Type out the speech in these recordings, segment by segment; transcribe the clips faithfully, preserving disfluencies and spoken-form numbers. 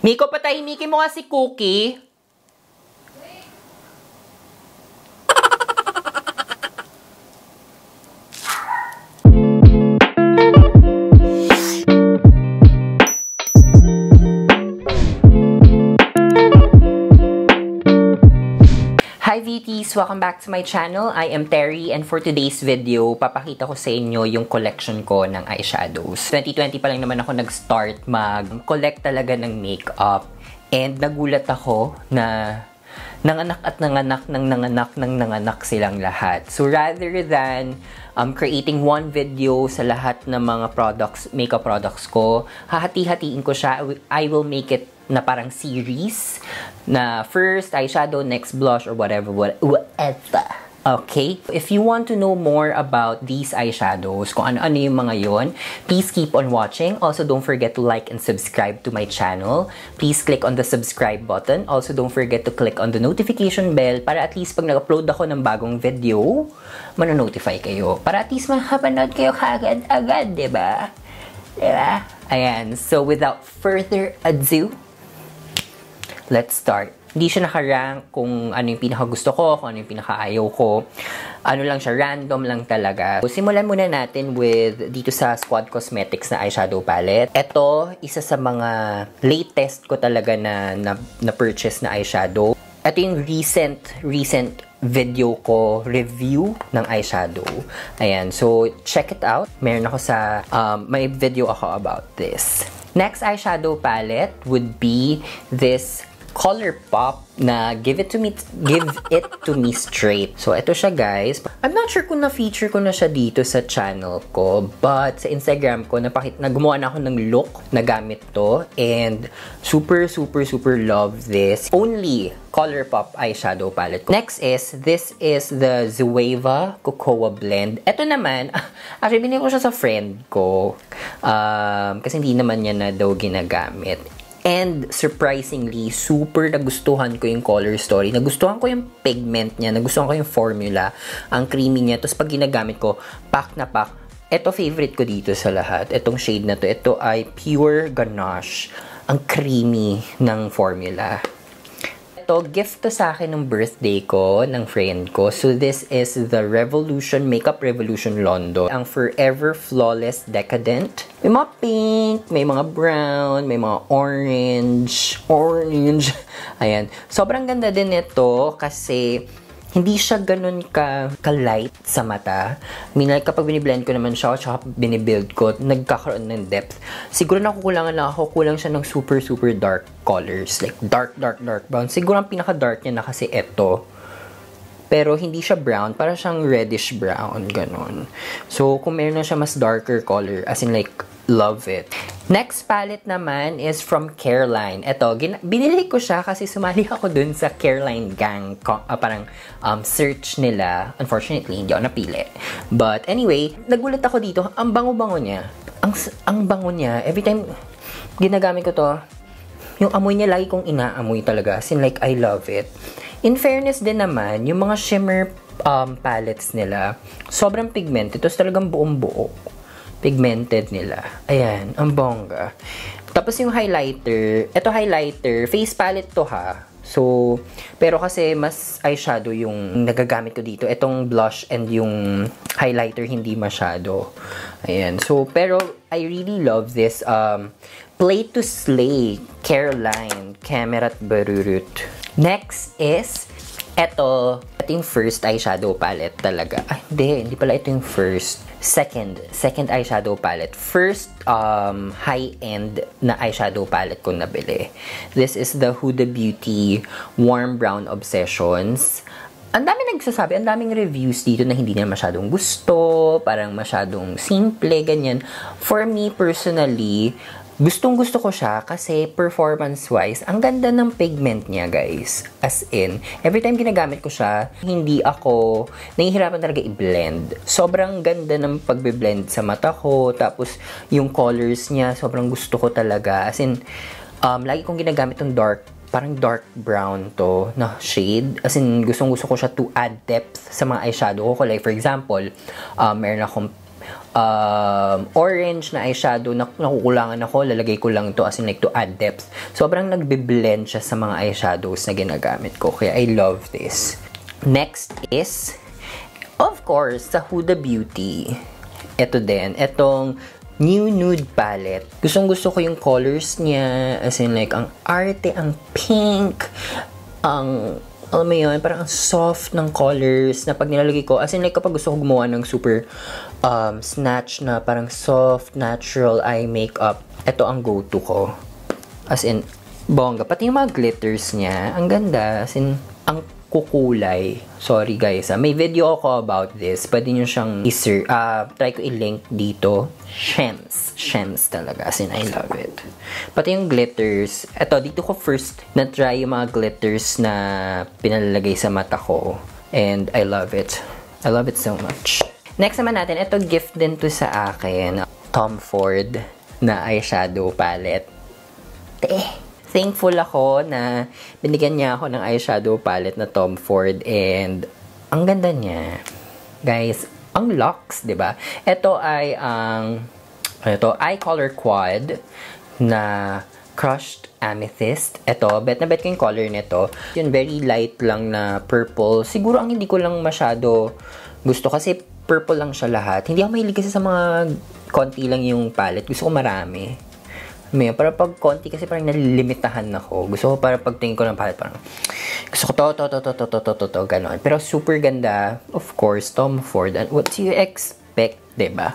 Miko, patahimikin mo nga si Cookie. Hi V Ts! Welcome back to my channel. I am Terry and for today's video, papakita ko sa inyo yung collection ko ng eyeshadows. twenty twenty pa lang naman ako nag-start mag-collect talaga ng makeup and nagulat ako na nanganak at nanganak ng nanganak ng nanganak silang lahat. So rather than um, creating one video sa lahat ng mga products, makeup products ko, hahati-hatiin ko siya. I will make it na parang series na first eyeshadow, next blush, or whatever, whatever. Okay? If you want to know more about these eyeshadows, kung ano-ano yung mga yon, please keep on watching. Also, don't forget to like and subscribe to my channel. Please click on the subscribe button. Also, don't forget to click on the notification bell para at least pag nag-upload ako ng bagong video, manonotify kayo. Para at least makapanood kayo kaagad-agad, diba? Diba? Ayan. So, without further ado, let's start. Hindi siya nakarank kung ano yung pinakagusto ko, kung ano yung pinakaayaw ko. Ano lang siya, random lang talaga. So, simulan muna natin with dito sa Squad Cosmetics na eyeshadow palette. Ito, isa sa mga latest ko talaga na na-purchase na, na eyeshadow. Ito yung recent, recent video ko review ng eyeshadow. Ayan, so check it out. Meron ako sa, um, may video ako about this. Next eyeshadow palette would be this Colorpop na give it to me give it to me straight. So ito siya guys. I'm not sure kung na feature ko na siya dito sa channel ko, but sa Instagram ko napakita na gumawa na ako ng look na gamit to and super super super love this. Only Colorpop eyeshadow palette. Next is this is the Zoeva Cocoa Blend. Ito naman actually binili ko siya sa friend ko. Um, kasi hindi naman niya na daw ginagamit. And surprisingly, super nagustuhan ko yung color story. Nagustuhan ko yung pigment niya. Nagustuhan ko yung formula. Ang creamy niya. Tapos pag ginagamit ko, pack na pack. Ito, favorite ko dito sa lahat. Itong shade na to. Ito ay Pure Ganache. Ang creamy ng formula. Ito, gift to sa akin ng birthday ko, ng friend ko. So this is the Revolution Makeup Revolution London. Ang Forever Flawless Decadent. May mga pink, may mga brown, may mga orange, orange. Ayan. Sobrang ganda din ito kasi hindi siya ganun ka, ka light sa mata. I mean, like, kapag biniblend ko naman siya, tsaka binibuild ko, nagkakaroon ng depth. Siguro nakukulangan lang ako, kulang siya ng super, super dark colors. Like, dark, dark, dark brown. Siguro ang pinaka-dark niya na kasi eto. Pero hindi siya brown, parang siyang reddish brown, ganun. So, kung meron na siya mas darker color, as in like, love it. Next palette naman is from Caroline. Ito, binili ko siya kasi sumali ako dun sa Caroline gang, uh, parang um, search nila. Unfortunately, hindi ako napili. But anyway, nagulat ako dito. Ang bango-bango niya. Ang, ang bango niya. Every time ginagamit ko to, yung amoy niya lagi kong inaamoy talaga. As in like, I love it. In fairness din naman, yung mga shimmer um, palettes nila, sobrang pigmented. Tapos talagang buong-buo. Pigmented nila. Ayan, ang bongga. Tapos yung highlighter, ito highlighter, face palette to ha. So, pero kasi mas eyeshadow yung nagagamit ko dito. Itong blush and yung highlighter, hindi masyado. Ayan, so, pero I really love this um, Play to Slay Caroline Kamerat Barurut. Next is, eto. Ito yung first eyeshadow palette talaga. Ay, hindi. Hindi pala ito yung first. Second. Second eyeshadow palette. First um, high-end na eyeshadow palette ko nabili. This is the Huda Beauty Warm Brown Obsessions. Ang dami nagsasabi, ang daming reviews dito na hindi na masyadong gusto, parang masyadong simple, ganyan. For me, personally, gustong-gusto ko siya kasi performance-wise, ang ganda ng pigment niya, guys. As in, every time ginagamit ko siya, hindi ako nahihirapan talaga i-blend. Sobrang ganda ng pagbe-blend sa mata ko. Tapos, yung colors niya, sobrang gusto ko talaga. As in, um, lagi kong ginagamit yung dark, parang dark brown to na shade. As in, gustong-gusto ko siya to add depth sa mga eyeshadow ko. Like, for example, um, meron akong um, orange na eyeshadow na nakukulangan ako, lalagay ko lang to as in like to add depth. Sobrang nagbe-blend siya sa mga eyeshadows na ginagamit ko. Kaya I love this. Next is, of course, sa Huda Beauty. Ito din. Itong New Nude Palette. Gustong gusto ko yung colors niya. As in like, ang arte, ang pink, ang... alam mo yun, parang soft ng colors na pag nilalagay ko. As in, like, kapag gusto ko gumawa ng super um, snatch na parang soft, natural eye makeup, ito ang go-to ko. As in, bongga. Pati yung mga glitters niya, ang ganda. As in, ang kukulay. Sorry guys, ah. May video ako about this. Pwede nyo siyang i-search. Uh, try ko i-link dito. Shems. Shems talaga. As in, I love it. Pati yung glitters. Eto, dito ko first na-try yung mga glitters na pinalalagay sa mata ko. And I love it. I love it so much. Next naman natin, eto gift din to sa akin. Tom Ford na eyeshadow palette. Teh! Thankful ako na binigyan niya ako ng eyeshadow palette na Tom Ford. And ang ganda niya. Guys, ang lux, di ba? Ito ay ang um, ito, eye color quad na Crushed Amethyst. Ito, bet na bet ko yung color nito. Yun, very light lang na purple. Siguro ang hindi ko lang masyado gusto kasi purple lang siya lahat. Hindi ako mahilig kasi sa mga konti lang yung palette. Gusto ko marami. May, para pag konti kasi parang nalilimitahan ako. Gusto ko para pagtingin ko ng palette parang gusto ko to, to, to, to, to, to, to, to, to, ganon. Pero super ganda. Of course, Tom Ford. And what do you expect, diba?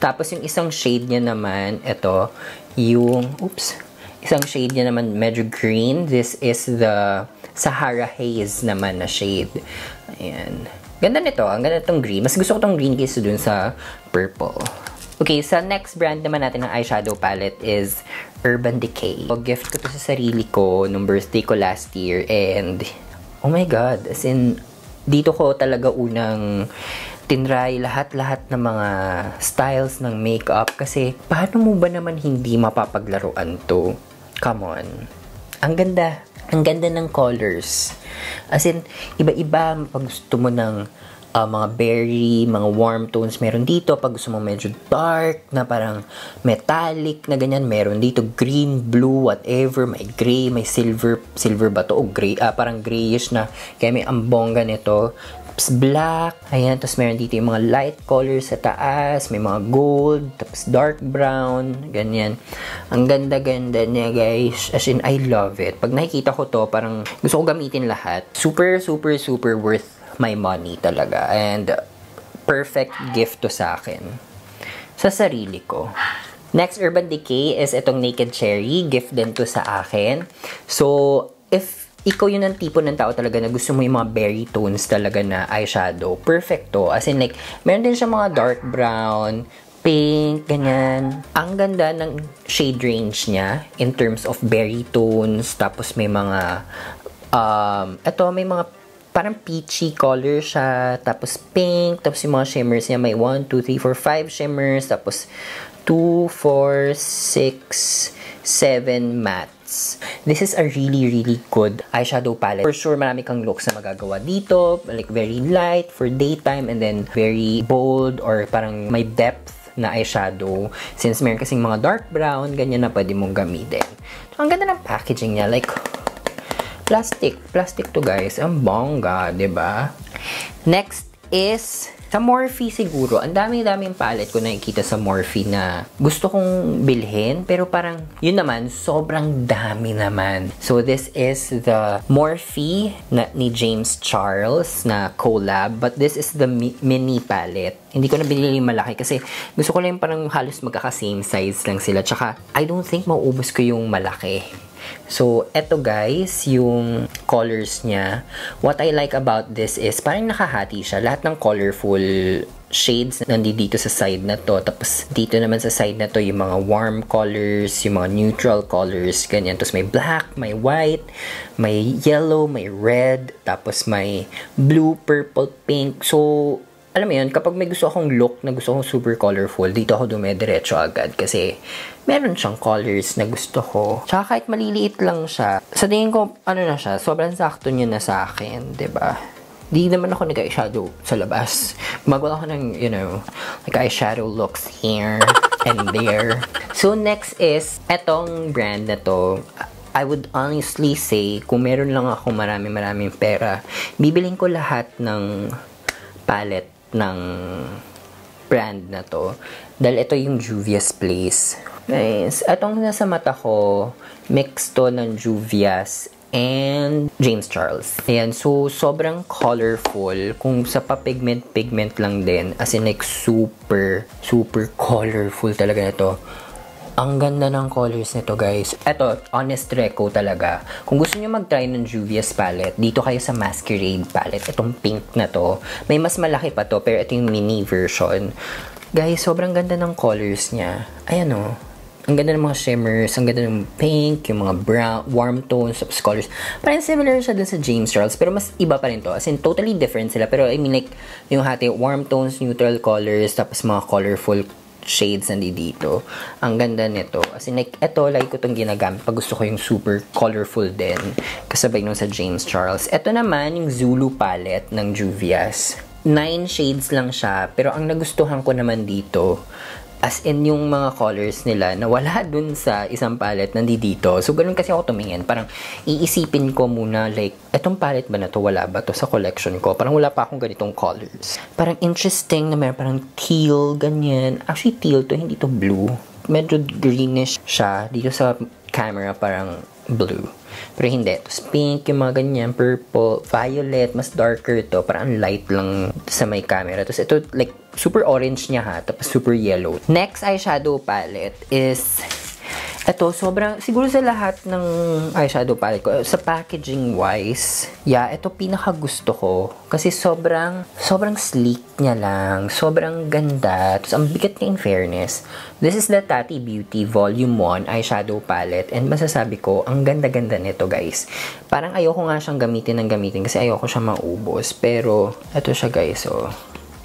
Tapos yung isang shade niya naman, ito, yung, oops, isang shade niya naman medyo green. This is the Sahara Haze naman na shade. Ayan. Ganda nito. Ang ganda itong green. Mas gusto ko itong green kaysa dun sa purple. Okay, sa next brand naman natin ng eyeshadow palette is Urban Decay. So, gift ko to sa sarili ko nung birthday ko last year. And, oh my God, as in, dito ko talaga unang tinry lahat-lahat ng mga styles ng makeup. Kasi, paano mo ba naman hindi mapapaglaruan to? Come on. Ang ganda. Ang ganda ng colors. As in, iba-iba pag gusto mo ng... Uh, mga berry, mga warm tones meron dito. Pag gusto mo medyo dark na parang metallic na ganyan, meron dito. Green, blue, whatever. May gray, may silver. Silver ba to? O gray, ah, parang grayish na. Kaya may ambongga nito. Tapos black. Ayan, tapos meron dito yung mga light colors sa taas. May mga gold. Tapos dark brown. Ganyan. Ang ganda-ganda niya, guys. As in, I love it. Pag nakikita ko to, parang gusto ko gamitin lahat. Super, super, super worth my money talaga. And uh, perfect gift to sa akin. Sa sarili ko. Next Urban Decay is itong Naked Cherry. Gift din to sa akin. So, if ikaw yun ang tipo ng tao talaga na gusto mo yung mga berry tones talaga na eyeshadow, perfect to. As in like, meron din siya mga dark brown, pink, ganyan. Ang ganda ng shade range niya in terms of berry tones. Tapos may mga, um, eto, may mga parang peachy color siya, tapos pink, tapos yung mga shimmers niya, may one, two, three, four, five shimmers, tapos two, four, six, seven mattes. This is a really, really good eyeshadow palette. For sure, marami kang looks na magagawa dito, like very light for daytime, and then very bold or parang may depth na eyeshadow. Since meron kasing mga dark brown, ganyan na pwede mong gamitin. So, ang ganda ng packaging niya, like... Plastic. Plastic to, guys. Ang bongga, diba? Next is, sa Morphe siguro. Ang dami-daming palette ko nakikita sa Morphe na gusto kong bilhin. Pero parang, yun naman, sobrang dami naman. So, this is the Morphe na, ni James Charles na collab. But this is the mi mini palette. Hindi ko na binili yung malaki kasi gusto ko lang parang halos magkaka-same size lang sila. Tsaka, I don't think mauubos ko yung malaki. So, eto guys, yung colors niya. What I like about this is, parang nakahati siya. Lahat ng colorful shades nandito dito sa side na to. Tapos, dito naman sa side na to, yung mga warm colors, yung mga neutral colors, ganyan. Tapos, may black, may white, may yellow, may red, tapos may blue, purple, pink. So, alam mo yun, kapag may gusto akong look na gusto akong super colorful, dito ako dumediretso agad kasi meron siyang colors na gusto ko. Tsaka kahit maliliit lang siya, sa tingin ko, ano na siya, sobrang sakto niya na sa akin, diba? Di naman ako nag-eyeshadow sa labas. Magawa ako ng, you know, like eyeshadow looks here and there. So next is, etong brand na to. I would honestly say, kung meron lang ako marami maraming pera, bibiling ko lahat ng palette ng brand na to. Dahil ito yung Juvia's Place. Guys, atong nasa mata ko, mix to ng Juvia's and James Charles. Ayan, so sobrang colorful. Kung sa pa-pigment-pigment lang din, as in like super, super colorful talaga na to. Ang ganda ng colors nito, guys. Eto, honest reco talaga. Kung gusto nyo mag-try ng Juvia's palette, dito kayo sa Masquerade palette. Itong pink na to. May mas malaki pa to, pero ito yung mini version. Guys, sobrang ganda ng colors niya. Ayan o. Ang ganda ng mga shimmers. Ang ganda ng pink, yung mga brown, warm tones, colors. Parang similar siya dun sa James Charles, pero mas iba pa rin to. As in, totally different sila. Pero I mean like, yung hati, warm tones, neutral colors, tapos mga colorful shades nandi dito. Ang ganda nito. As in, like, eto, like ko itong ginagamit pag gusto ko yung super colorful din. Kasabay nung sa James Charles. Eto naman, yung Zulu palette ng Juvia's. Nine shades lang siya, pero ang nagustuhan ko naman dito, as in yung mga colors nila na wala dun sa isang palette nandi dito. So, ganun kasi ako tumingin. Parang, iisipin ko muna, like, etong palette ba na to? Wala ba to sa collection ko? Parang wala pa akong ganitong colors. Parang interesting na meron parang teal, ganyan. Actually, teal to, hindi to blue. Medyo greenish siya. Dito sa camera, parang blue. Pero hindi. Tapos pink, yung mga ganyan, purple, violet, mas darker to. Parang light lang sa may camera. Tapos ito, like, super orange niya ha, tapos super yellow. Next eyeshadow palette is, eto, sobrang, siguro sa lahat ng eyeshadow palette ko, sa packaging wise, yeah, eto pinaka gusto ko. Kasi sobrang, sobrang sleek niya lang, sobrang ganda, tapos ang bigat niya in fairness. This is the Tati Beauty Volume one eyeshadow palette, and masasabi ko, ang ganda-ganda nito guys. Parang ayoko nga siyang gamitin ng gamitin, kasi ayoko siyang maubos, pero eto siya guys, oh.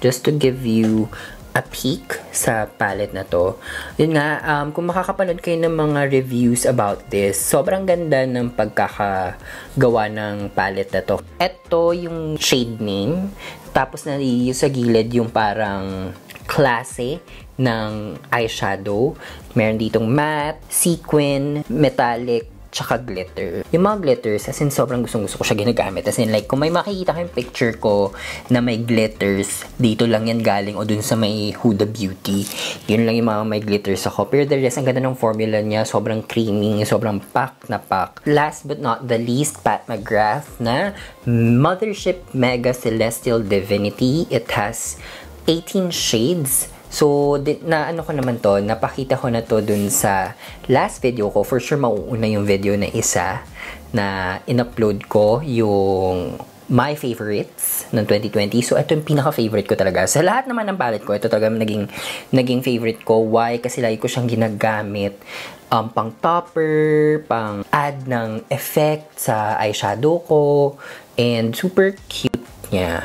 Just to give you a peek sa palette na to. Yun nga, um, kung makakapanood kayo ng mga reviews about this, sobrang ganda ng pagkakagawa ng palette na to. Ito yung shade name, tapos nandito sa gilid yung parang klase ng eyeshadow. Meron ditong matte, sequin, metallic, tsaka glitter. Yung mga glitters, as in, sobrang gustong-gusto ko siya ginagamit. As in, like, kung may makikita kayong picture ko na may glitters, dito lang yan galing o dun sa may Huda Beauty. Yun lang yung mga may glitters ako. Pero the rest, ang ganda ng formula niya. Sobrang creamy, sobrang pack na pack. Last but not the least, Pat McGrath na Mothership Mega Celestial Divinity. It has eighteen shades. So, na ano ko naman to, napakita ko na to dun sa last video ko. For sure, mauuna yung video na isa na in-upload ko, yung my favorites ng twenty twenty. So, ito yung pinaka-favorite ko talaga. Sa lahat naman ng palette ko, ito talaga naging, naging favorite ko. Why? Kasi lagi ko siyang ginagamit um, pang topper, pang add ng effect sa eyeshadow ko. And super cute niya.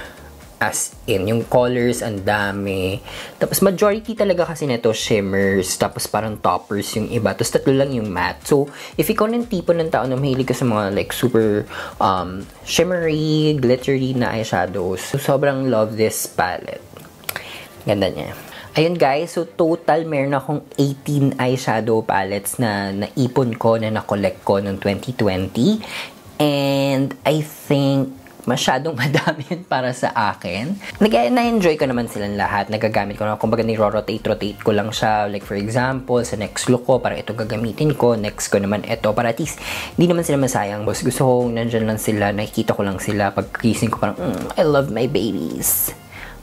As in, yung colors, ang dami. Tapos, majority talaga kasi nito shimmers. Tapos, parang toppers yung iba. Tapos, tatlo lang yung matte. So, if ikaw ng tipo ng tao na mahilig ka sa mga, like, super um, shimmery, glittery na eyeshadows. So, sobrang love this palette. Ganda niya. Ayun, guys. So, total, meron akong eighteen eyeshadow palettes na naipon ko, na na-collect ko noong twenty twenty. And, I think, masyadong madami yun para sa akin. Na-enjoy ko naman silang lahat. Nagagamit ko na. Kumbaga, niro-rotate-rotate ko lang siya. Like, for example, sa next look ko, parang ito gagamitin ko. Next ko naman ito. Para at least, hindi naman sila masayang. Boss, gusto ko, nandyan lang sila. Nakikita ko lang sila. Pag-kissing ko, parang, mm, I love my babies.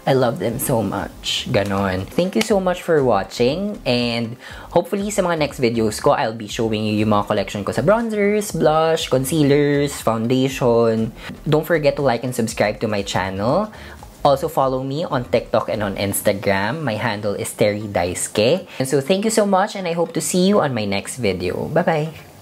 I love them so much. Ganon. Thank you so much for watching. And hopefully, sa mga next videos ko, I'll be showing you yung mga collection ko sa bronzers, blush, concealers, foundation. Don't forget to like and subscribe to my channel. Also, follow me on TikTok and on Instagram. My handle is Terry Daisuke. And so, thank you so much and I hope to see you on my next video. Bye-bye!